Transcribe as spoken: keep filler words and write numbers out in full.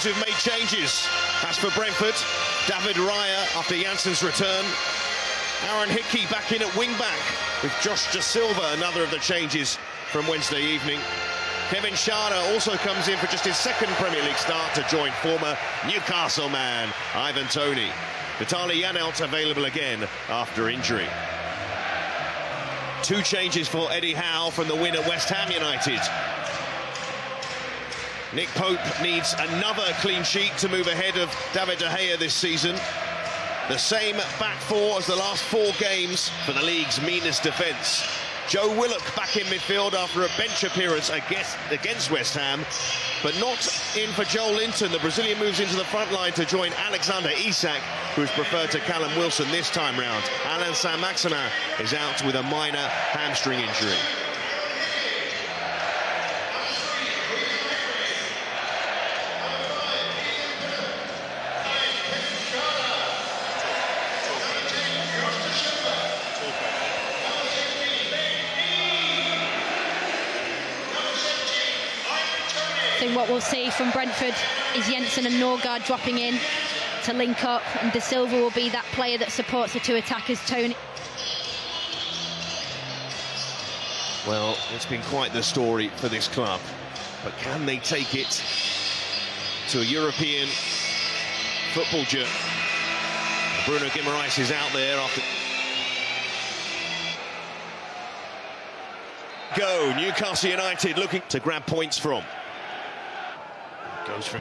players who've made changes. As for Brentford, David Raya after Jensen's return. Aaron Hickey back in at wing-back with Josh De Silva, another of the changes from Wednesday evening. Kevin Shada also comes in for just his second Premier League start to join former Newcastle man Ivan Tony. Vitaly Janelt available again after injury. Two changes for Eddie Howe from the win at West Ham United. Nick Pope needs another clean sheet to move ahead of David de Gea this season. The same back four as the last four games for the league's meanest defence. Joe Willock back in midfield after a bench appearance against West Ham, but not in for Joel Linton. The Brazilian moves into the front line to join Alexander Isak, who's preferred to Callum Wilson this time round. Alan Saint-Maximin is out with a minor hamstring injury. What we'll see from Brentford is Jensen and Norgaard dropping in to link up, and De Silva will be that player that supports the two attackers, Tony. Well, it's been quite the story for this club, but can they take it to a European football journey? Bruno Gimaraes is out there after... Go, Newcastle United looking to grab points from. Goes for